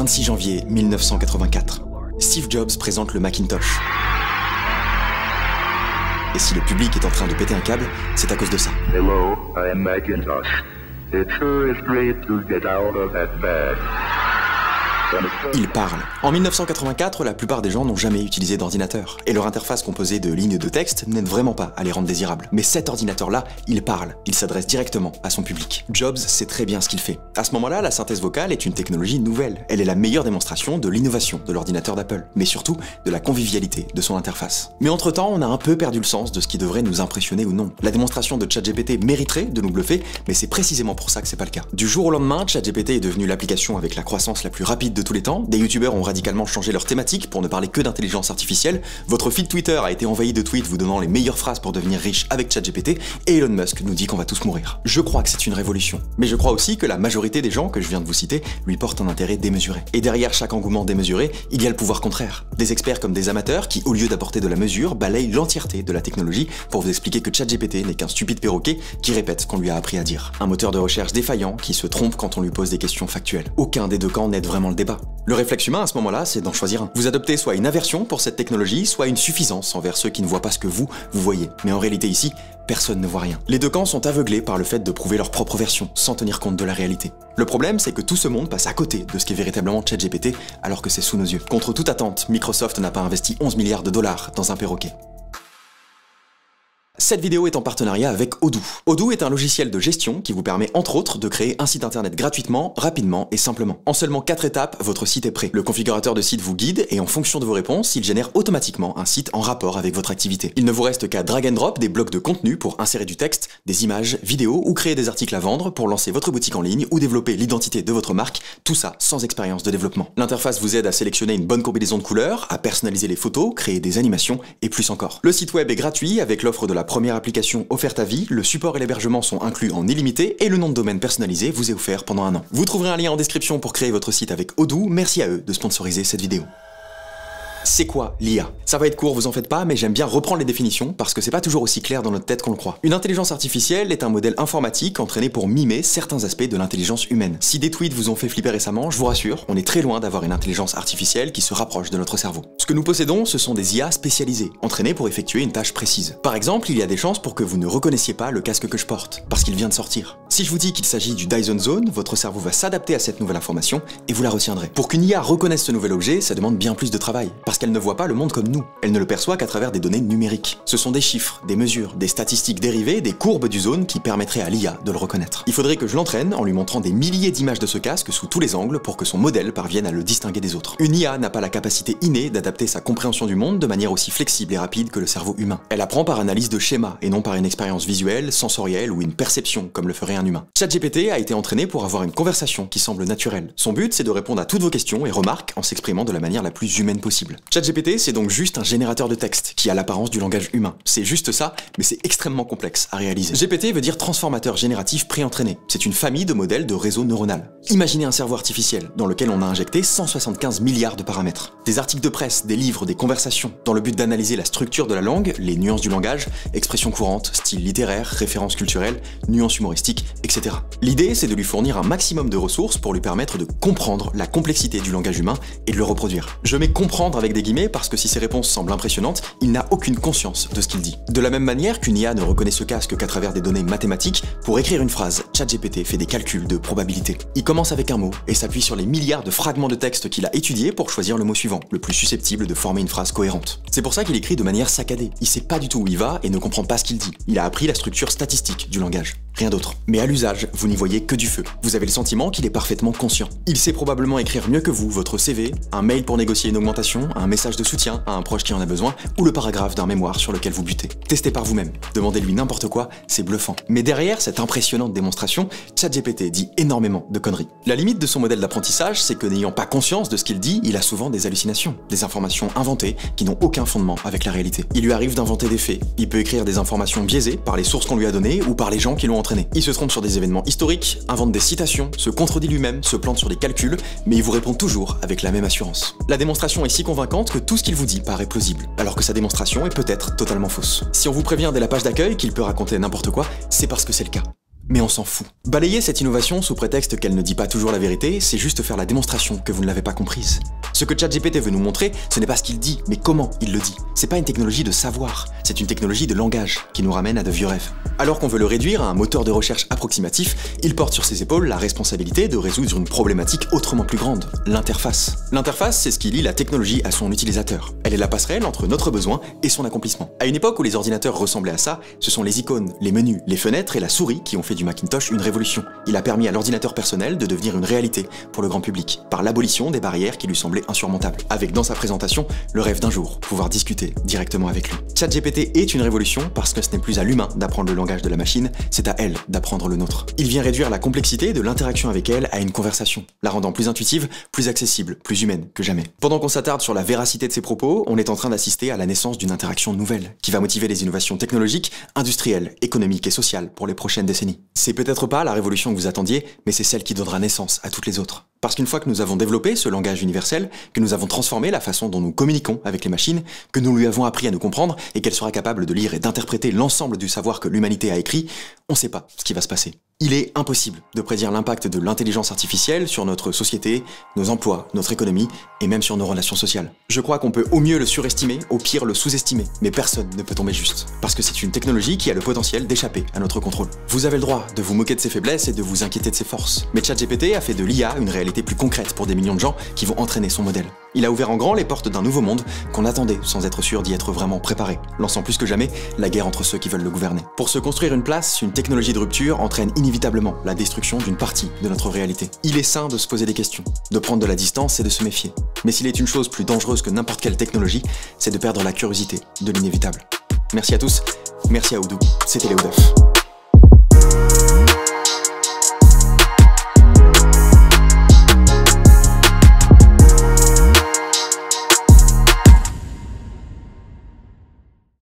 26 janvier 1984, Steve Jobs présente le Macintosh. Et si le public est en train de péter un câble, c'est à cause de ça. Hello, I am Macintosh. It sure is great to get out of that bag. Il parle. En 1984, la plupart des gens n'ont jamais utilisé d'ordinateur, et leur interface composée de lignes de texte n'aide vraiment pas à les rendre désirables. Mais cet ordinateur-là, il parle, il s'adresse directement à son public. Jobs sait très bien ce qu'il fait. À ce moment-là, la synthèse vocale est une technologie nouvelle. Elle est la meilleure démonstration de l'innovation de l'ordinateur d'Apple, mais surtout de la convivialité de son interface. Mais entre-temps, on a un peu perdu le sens de ce qui devrait nous impressionner ou non. La démonstration de ChatGPT mériterait de nous bluffer, mais c'est précisément pour ça que c'est pas le cas. Du jour au lendemain, ChatGPT est devenu l'application avec la croissance la plus rapide de tous les temps, des youtubeurs ont radicalement changé leur thématique pour ne parler que d'intelligence artificielle, votre feed Twitter a été envahi de tweets vous donnant les meilleures phrases pour devenir riche avec ChatGPT, et Elon Musk nous dit qu'on va tous mourir. Je crois que c'est une révolution, mais je crois aussi que la majorité des gens que je viens de vous citer lui portent un intérêt démesuré. Et derrière chaque engouement démesuré, il y a le pouvoir contraire. Des experts comme des amateurs qui, au lieu d'apporter de la mesure, balayent l'entièreté de la technologie pour vous expliquer que ChatGPT n'est qu'un stupide perroquet qui répète ce qu'on lui a appris à dire. Un moteur de recherche défaillant qui se trompe quand on lui pose des questions factuelles. Aucun des deux camps n'aide vraiment le débat. Le réflexe humain à ce moment-là, c'est d'en choisir un. Vous adoptez soit une aversion pour cette technologie, soit une suffisance envers ceux qui ne voient pas ce que vous voyez. Mais en réalité ici, personne ne voit rien. Les deux camps sont aveuglés par le fait de prouver leur propre version, sans tenir compte de la réalité. Le problème, c'est que tout ce monde passe à côté de ce qu'est véritablement ChatGPT, alors que c'est sous nos yeux. Contre toute attente, Microsoft n'a pas investi 11 milliards de dollars dans un perroquet. Cette vidéo est en partenariat avec Odoo. Odoo est un logiciel de gestion qui vous permet entre autres de créer un site internet gratuitement, rapidement et simplement. En seulement 4 étapes, votre site est prêt. Le configurateur de site vous guide et en fonction de vos réponses, il génère automatiquement un site en rapport avec votre activité. Il ne vous reste qu'à drag and drop des blocs de contenu pour insérer du texte, des images, vidéos ou créer des articles à vendre pour lancer votre boutique en ligne ou développer l'identité de votre marque, tout ça sans expérience de développement. L'interface vous aide à sélectionner une bonne combinaison de couleurs, à personnaliser les photos, créer des animations et plus encore. Le site web est gratuit avec l'offre de la première application offerte à vie, le support et l'hébergement sont inclus en illimité et le nom de domaine personnalisé vous est offert pendant un an. Vous trouverez un lien en description pour créer votre site avec Odoo, merci à eux de sponsoriser cette vidéo. C'est quoi l'IA? Ça va être court, vous en faites pas, mais j'aime bien reprendre les définitions parce que c'est pas toujours aussi clair dans notre tête qu'on le croit. Une intelligence artificielle est un modèle informatique entraîné pour mimer certains aspects de l'intelligence humaine. Si des tweets vous ont fait flipper récemment, je vous rassure, on est très loin d'avoir une intelligence artificielle qui se rapproche de notre cerveau. Ce que nous possédons, ce sont des IA spécialisées, entraînées pour effectuer une tâche précise. Par exemple, il y a des chances pour que vous ne reconnaissiez pas le casque que je porte, parce qu'il vient de sortir. Si je vous dis qu'il s'agit du Dyson Zone, votre cerveau va s'adapter à cette nouvelle information et vous la retiendrez. Pour qu'une IA reconnaisse ce nouvel objet, ça demande bien plus de travail. Parce qu'elle ne voit pas le monde comme nous. Elle ne le perçoit qu'à travers des données numériques. Ce sont des chiffres, des mesures, des statistiques dérivées, des courbes du zone qui permettraient à l'IA de le reconnaître. Il faudrait que je l'entraîne en lui montrant des milliers d'images de ce casque sous tous les angles pour que son modèle parvienne à le distinguer des autres. Une IA n'a pas la capacité innée d'adapter sa compréhension du monde de manière aussi flexible et rapide que le cerveau humain. Elle apprend par analyse de schémas et non par une expérience visuelle, sensorielle ou une perception comme le ferait un humain. ChatGPT a été entraîné pour avoir une conversation qui semble naturelle. Son but, c'est de répondre à toutes vos questions et remarques en s'exprimant de la manière la plus humaine possible. ChatGPT, c'est donc juste un générateur de texte qui a l'apparence du langage humain. C'est juste ça, mais c'est extrêmement complexe à réaliser. GPT veut dire transformateur génératif pré-entraîné. C'est une famille de modèles de réseau neuronal. Imaginez un cerveau artificiel dans lequel on a injecté 175 milliards de paramètres. Des articles de presse, des livres, des conversations, dans le but d'analyser la structure de la langue, les nuances du langage, expressions courantes, style littéraire, références culturelles, nuances humoristiques, etc. L'idée, c'est de lui fournir un maximum de ressources pour lui permettre de comprendre la complexité du langage humain et de le reproduire. Je mets comprendre avec des guillemets parce que si ses réponses semblent impressionnantes, il n'a aucune conscience de ce qu'il dit. De la même manière qu'une IA ne reconnaît ce casque qu'à travers des données mathématiques, pour écrire une phrase, ChatGPT fait des calculs de probabilité. Il commence avec un mot et s'appuie sur les milliards de fragments de texte qu'il a étudiés pour choisir le mot suivant, le plus susceptible de former une phrase cohérente. C'est pour ça qu'il écrit de manière saccadée, il sait pas du tout où il va et ne comprend pas ce qu'il dit. Il a appris la structure statistique du langage. Rien d'autre. Mais à l'usage, vous n'y voyez que du feu. Vous avez le sentiment qu'il est parfaitement conscient. Il sait probablement écrire mieux que vous votre CV, un mail pour négocier une augmentation, un message de soutien à un proche qui en a besoin, ou le paragraphe d'un mémoire sur lequel vous butez. Testez par vous-même, demandez-lui n'importe quoi, c'est bluffant. Mais derrière cette impressionnante démonstration, ChatGPT dit énormément de conneries. La limite de son modèle d'apprentissage, c'est que n'ayant pas conscience de ce qu'il dit, il a souvent des hallucinations, des informations inventées qui n'ont aucun fondement avec la réalité. Il lui arrive d'inventer des faits, il peut écrire des informations biaisées par les sources qu'on lui a données ou par les gens qui l'ont entraîné. Il se trompe sur des événements historiques, invente des citations, se contredit lui-même, se plante sur des calculs, mais il vous répond toujours avec la même assurance. La démonstration est si convaincante que tout ce qu'il vous dit paraît plausible, alors que sa démonstration est peut-être totalement fausse. Si on vous prévient dès la page d'accueil qu'il peut raconter n'importe quoi, c'est parce que c'est le cas. mais on s'en fout. Balayer cette innovation sous prétexte qu'elle ne dit pas toujours la vérité, c'est juste faire la démonstration que vous ne l'avez pas comprise. Ce que ChatGPT veut nous montrer, ce n'est pas ce qu'il dit, mais comment il le dit. C'est pas une technologie de savoir, c'est une technologie de langage qui nous ramène à de vieux rêves. Alors qu'on veut le réduire à un moteur de recherche approximatif, il porte sur ses épaules la responsabilité de résoudre une problématique autrement plus grande, l'interface. L'interface, c'est ce qui lie la technologie à son utilisateur. Elle est la passerelle entre notre besoin et son accomplissement. À une époque où les ordinateurs ressemblaient à ça, ce sont les icônes, les menus, les fenêtres et la souris qui ont fait du Macintosh une révolution. Il a permis à l'ordinateur personnel de devenir une réalité pour le grand public, par l'abolition des barrières qui lui semblaient insurmontables, avec dans sa présentation le rêve d'un jour, pouvoir discuter directement avec lui. ChatGPT est une révolution parce que ce n'est plus à l'humain d'apprendre le langage de la machine, c'est à elle d'apprendre le nôtre. Il vient réduire la complexité de l'interaction avec elle à une conversation, la rendant plus intuitive, plus accessible, plus humaine que jamais. Pendant qu'on s'attarde sur la véracité de ses propos, on est en train d'assister à la naissance d'une interaction nouvelle, qui va motiver les innovations technologiques, industrielles, économiques et sociales pour les prochaines décennies. C'est peut-être pas la révolution que vous attendiez, mais c'est celle qui donnera naissance à toutes les autres. Parce qu'une fois que nous avons développé ce langage universel, que nous avons transformé la façon dont nous communiquons avec les machines, que nous lui avons appris à nous comprendre et qu'elle sera capable de lire et d'interpréter l'ensemble du savoir que l'humanité a écrit, on ne sait pas ce qui va se passer. Il est impossible de prédire l'impact de l'intelligence artificielle sur notre société, nos emplois, notre économie et même sur nos relations sociales. Je crois qu'on peut au mieux le surestimer, au pire le sous-estimer, mais personne ne peut tomber juste, parce que c'est une technologie qui a le potentiel d'échapper à notre contrôle. Vous avez le droit de vous moquer de ses faiblesses et de vous inquiéter de ses forces, mais ChatGPT a fait de l'IA une réalité plus concrète pour des millions de gens qui vont entraîner son modèle. Il a ouvert en grand les portes d'un nouveau monde qu'on attendait sans être sûr d'y être vraiment préparé, lançant plus que jamais la guerre entre ceux qui veulent le gouverner. Pour se construire une place, une technologie de rupture entraîne inévitablement la destruction d'une partie de notre réalité. Il est sain de se poser des questions, de prendre de la distance et de se méfier. Mais s'il est une chose plus dangereuse que n'importe quelle technologie, c'est de perdre la curiosité de l'inévitable. Merci à tous, merci à Odoo, c'était Léo Duff.